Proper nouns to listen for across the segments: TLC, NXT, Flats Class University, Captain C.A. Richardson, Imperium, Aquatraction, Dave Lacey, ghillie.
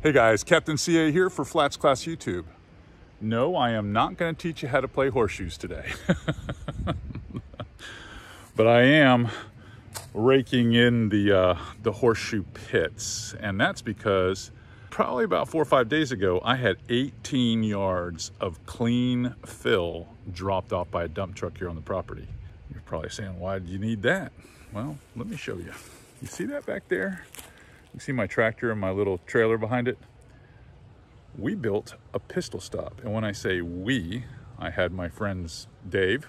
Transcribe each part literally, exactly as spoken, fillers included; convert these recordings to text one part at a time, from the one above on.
Hey guys, Captain C A here for Flats Class YouTube. No, I am not going to teach you how to play horseshoes today. But I am raking in the, uh, the horseshoe pits. And that's because probably about four or five days ago, I had eighteen yards of clean fill dropped off by a dump truck here on the property. You're probably saying, why did you need that? Well, let me show you. You see that back there? You see my tractor and my little trailer behind it? We built a pistol stop. And when I say we, I had my friends Dave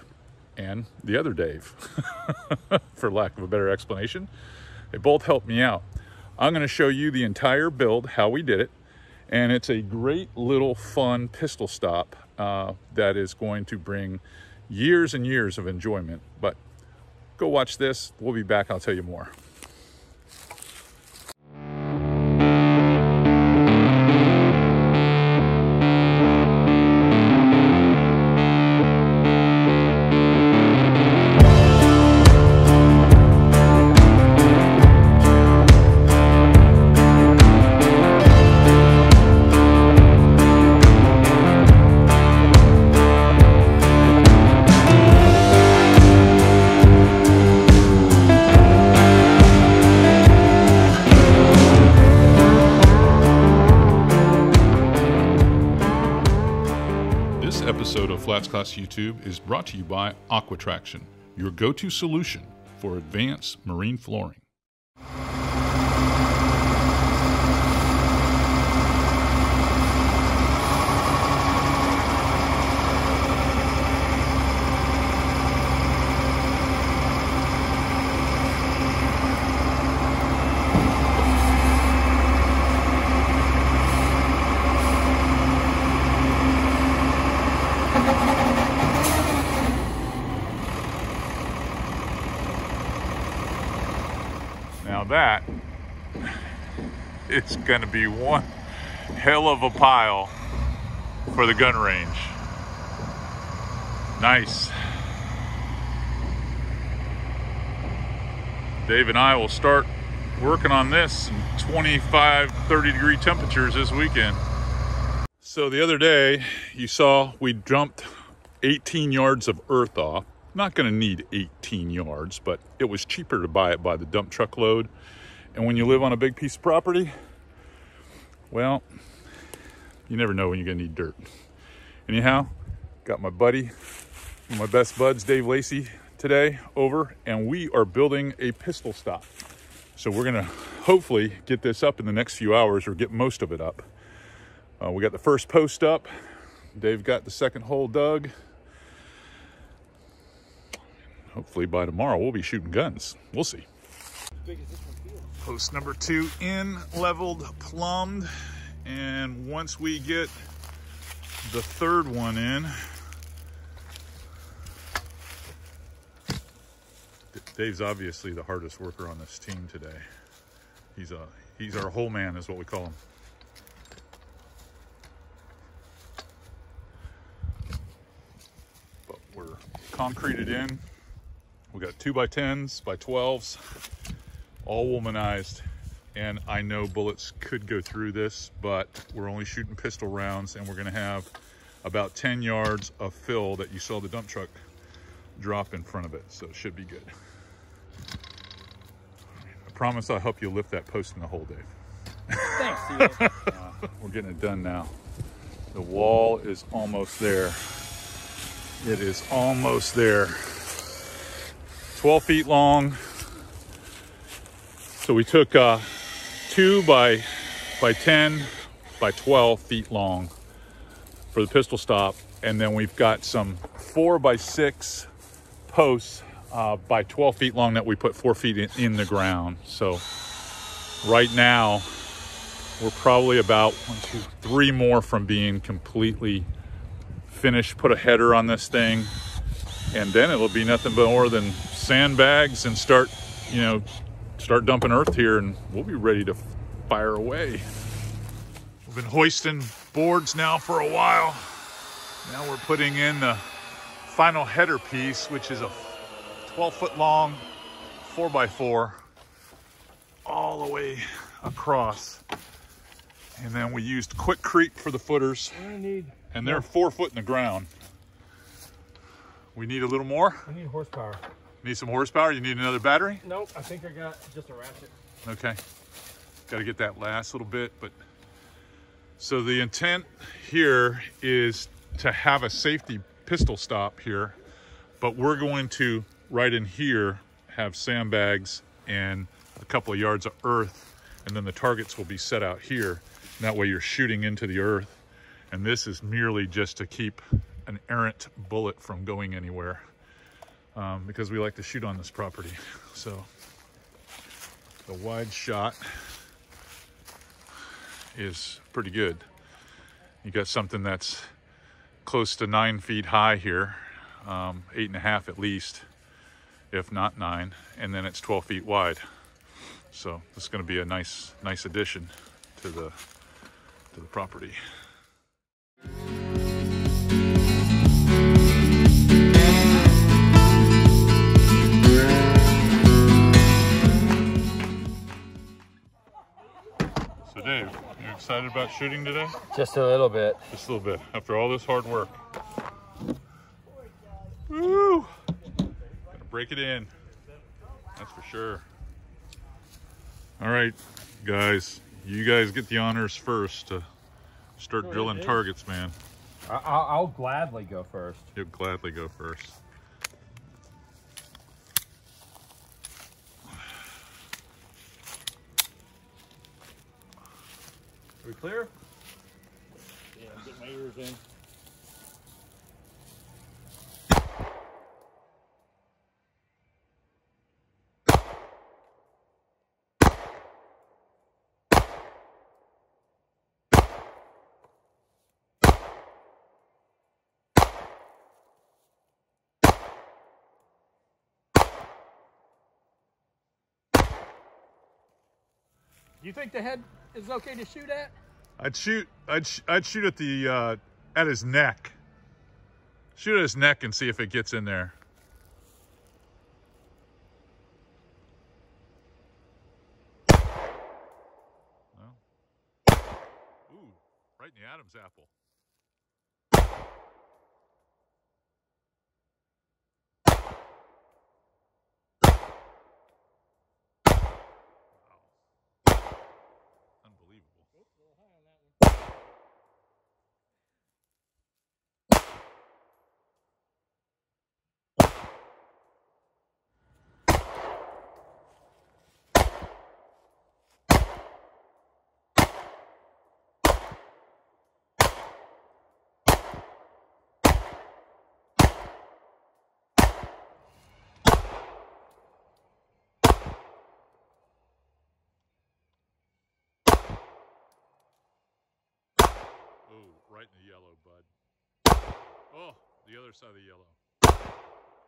and the other Dave, for lack of a better explanation. They both helped me out. I'm going to show you the entire build, how we did it. And it's a great little fun pistol stop uh, that is going to bring years and years of enjoyment. But go watch this. We'll be back. I'll tell you more. This episode of Flats Class YouTube is brought to you by Aquatraction, your go-to solution for advanced marine flooring. Now that, it's gonna be one hell of a pile for the gun range. Nice. Dave and I will start working on this in twenty-five, thirty degree temperatures this weekend. So the other day, you saw we dumped eighteen yards of earth off. Not going to need eighteen yards, but it was cheaper to buy it by the dump truck load. And when you live on a big piece of property, well, you never know when you're going to need dirt. Anyhow, got my buddy, my best buds, Dave Lacey, today over, and we are building a pistol stop. So we're going to hopefully get this up in the next few hours, or get most of it up. Uh, we got the first post up. Dave got the second hole dug. Hopefully by tomorrow we'll be shooting guns. We'll see. Post number two in, leveled, plumbed. And once we get the third one in, Dave's obviously the hardest worker on this team today. He's a, he's our hole man is what we call him. But we're concreted in. We got two by tens, by twelves, all womanized. And I know bullets could go through this, but we're only shooting pistol rounds, and we're gonna have about ten yards of fill that you saw the dump truck drop in front of it. So it should be good. I promise I'll help you lift that post in the hole, Dave. Thanks, Steve. uh, We're getting it done now. The wall is almost there. It is almost there. twelve feet long. So we took uh, two by ten by twelve feet long for the pistol stop. And then we've got some four by six posts uh, by twelve feet long that we put four feet in, in the ground. So right now we're probably about one, two, three more from being completely finished. Put a header on this thing, and then it'll be nothing but more than sandbags and start, you know, start dumping earth here, and we'll be ready to fire away. We've been hoisting boards now for a while. Now we're putting in the final header piece, which is a twelve foot long four by four all the way across. And then we used quick creep for the footers. I need and they're four foot in the ground. We need a little more. I need horsepower. Need some horsepower? You need another battery? Nope, I think I got just a ratchet. Okay, got to get that last little bit. But so the intent here is to have a safety pistol stop here, but we're going to right in here have sandbags and a couple of yards of earth, and then the targets will be set out here. And that way you're shooting into the earth, and this is merely just to keep an errant bullet from going anywhere. Um, because we like to shoot on this property. So the wide shot is pretty good. You got something that's close to nine feet high here, um, eight and a half at least, if not nine, and then it's twelve feet wide. So it's going to be a nice, nice addition to the, to the property. So Dave, you excited about shooting today? Just a little bit. Just a little bit, after all this hard work. Woo! Gotta break it in, that's for sure. All right, guys, you guys get the honors first to start oh, drilling targets, man. I'll, I'll gladly go first. You'll gladly go first. Are we clear? Yeah, I'm getting my ears in. Do you think the head is okay to shoot at? I'd shoot. I'd sh I'd shoot at the uh, at his neck. Shoot at his neck and see if it gets in there. Well. Ooh, right in the Adam's apple. Right in the yellow, bud. Oh, the other side of the yellow.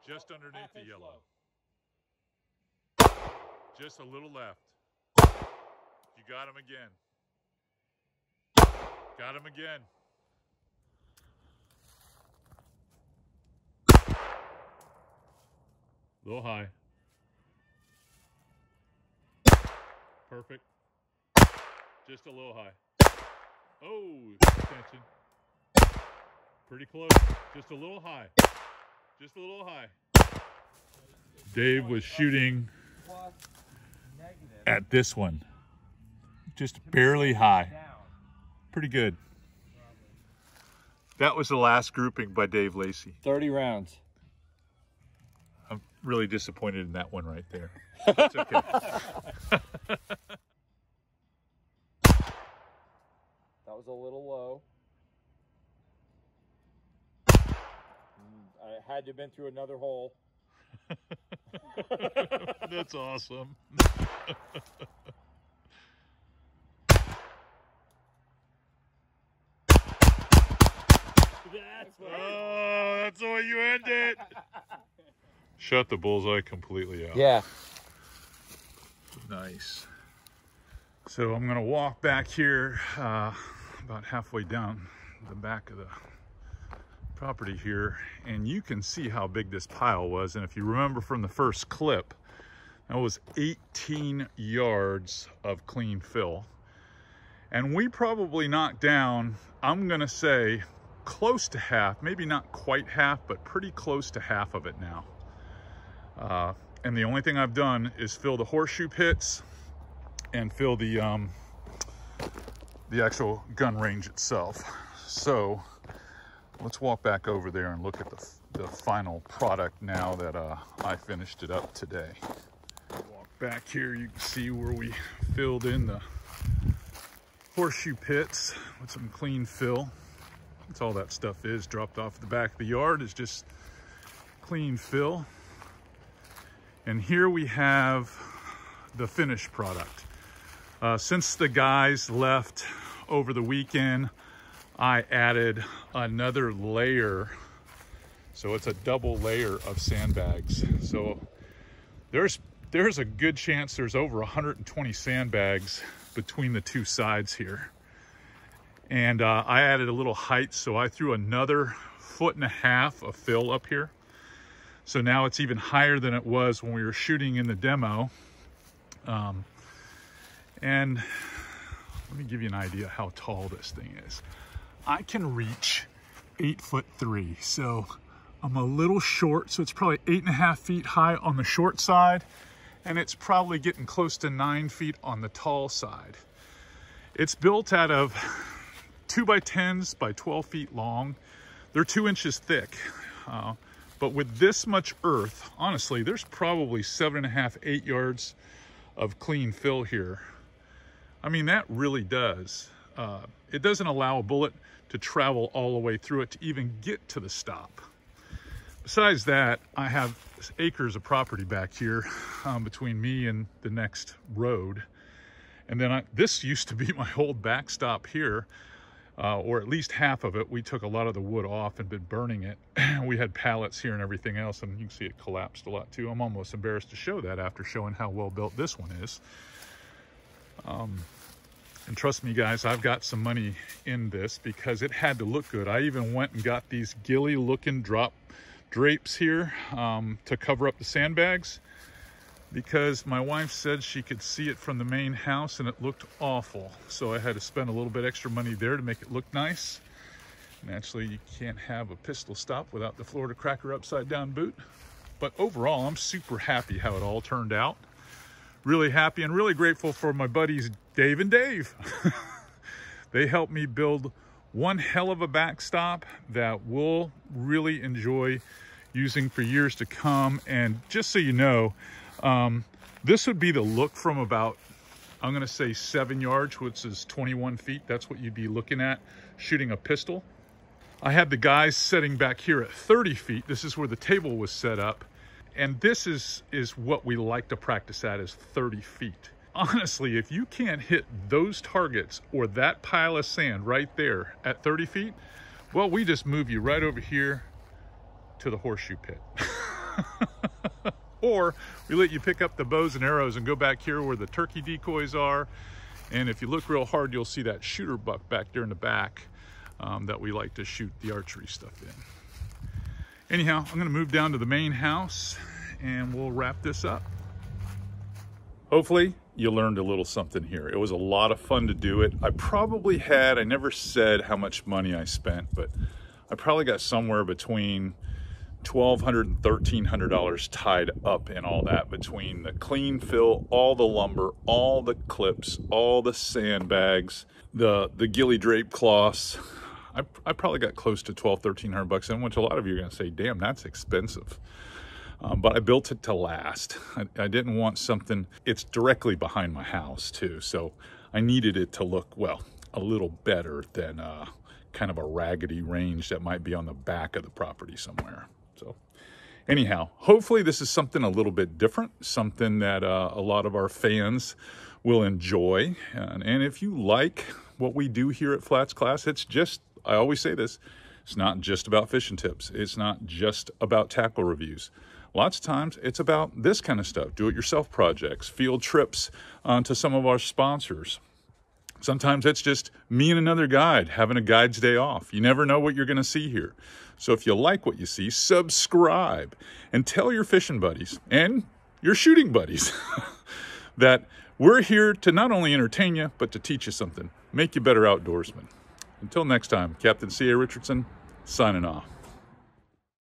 Just underneath the yellow. Just a little left. You got him again. Got him again. A little high. Perfect. Just a little high. Oh, attention. Pretty close. Just a little high. Just a little high. Dave was shooting at this one. Just barely high. Pretty good. That was the last grouping by Dave Lacey. thirty rounds. I'm really disappointed in that one right there. That's okay. That was a little low. I had to have been through another hole. That's awesome. That's oh, that's the way you end it. Shut the bullseye completely out. Yeah. Nice. So I'm going to walk back here uh, about halfway down the back of the property here, and you can see how big this pile was. And if you remember from the first clip, that was eighteen yards of clean fill. And we probably knocked down, I'm gonna say, close to half, maybe not quite half, but pretty close to half of it now. Uh, and the only thing I've done is fill the horseshoe pits and fill the, um, the actual gun range itself. So let's walk back over there and look at the, the final product now that uh, I finished it up today. Walk back here, you can see where we filled in the horseshoe pits with some clean fill. That's all that stuff is dropped off at the back of the yard, is just clean fill. And here we have the finished product. Uh, since the guys left over the weekend, I added another layer. So it's a double layer of sandbags. So there's, there's a good chance there's over one hundred twenty sandbags between the two sides here. And uh, I added a little height, so I threw another foot and a half of fill up here. So now it's even higher than it was when we were shooting in the demo. Um, and let me give you an idea how tall this thing is. I can reach eight foot three, so I'm a little short. So it's probably eight and a half feet high on the short side, and it's probably getting close to nine feet on the tall side. It's built out of two by tens by twelve feet long. They're two inches thick. Uh, but with this much earth, honestly, there's probably seven and a half, eight yards of clean fill here. I mean, that really does. Uh, it doesn't allow a bullet to travel all the way through it to even get to the stop. Besides that, I have acres of property back here um, between me and the next road. And then I, this used to be my old backstop here, uh, or at least half of it. We took a lot of the wood off and been burning it. We had pallets here and everything else, and you can see it collapsed a lot too. I'm almost embarrassed to show that after showing how well built this one is. Um, and trust me, guys, I've got some money in this because it had to look good. I even went and got these ghillie-looking drop drapes here um, to cover up the sandbags, because my wife said she could see it from the main house and it looked awful. So I had to spend a little bit extra money there to make it look nice. Naturally, you can't have a pistol stop without the Florida Cracker upside down boot. But overall, I'm super happy how it all turned out. Really happy and really grateful for my buddies Dave and Dave. They helped me build one hell of a backstop that we'll really enjoy using for years to come. And just so you know, um, this would be the look from about, I'm gonna say seven yards, which is twenty-one feet. That's what you'd be looking at shooting a pistol. I had the guys setting back here at thirty feet. This is where the table was set up. And this is, is what we like to practice at, is thirty feet. Honestly, if you can't hit those targets or that pile of sand right there at thirty feet, well, we just move you right over here to the horseshoe pit. Or we let you pick up the bows and arrows and go back here where the turkey decoys are. And if you look real hard, you'll see that shooter buck back there in the back um, that we like to shoot the archery stuff in. Anyhow, I'm gonna move down to the main house and we'll wrap this up. Hopefully you learned a little something here. It was a lot of fun to do it. I probably had, I never said how much money I spent, but I probably got somewhere between twelve hundred dollars and thirteen hundred dollars tied up in all that, between the clean fill, all the lumber, all the clips, all the sandbags, the, the ghillie drape cloths. I, I probably got close to twelve, thirteen hundred bucks in, which a lot of you are going to say, damn, that's expensive. Um, but I built it to last. I, I didn't want something, it's directly behind my house too. So I needed it to look, well, a little better than uh, kind of a raggedy range that might be on the back of the property somewhere. So anyhow, hopefully this is something a little bit different, something that uh, a lot of our fans will enjoy. And, and if you like what we do here at Flats Class, it's just, I always say this, it's not just about fishing tips. It's not just about tackle reviews. Lots of times it's about this kind of stuff, do-it-yourself projects, field trips uh, to some of our sponsors. Sometimes it's just me and another guide having a guide's day off. You never know what you're going to see here. So if you like what you see, subscribe and tell your fishing buddies and your shooting buddies that we're here to not only entertain you, but to teach you something. make you better outdoorsmen. Until next time, Captain C A Richardson, signing off.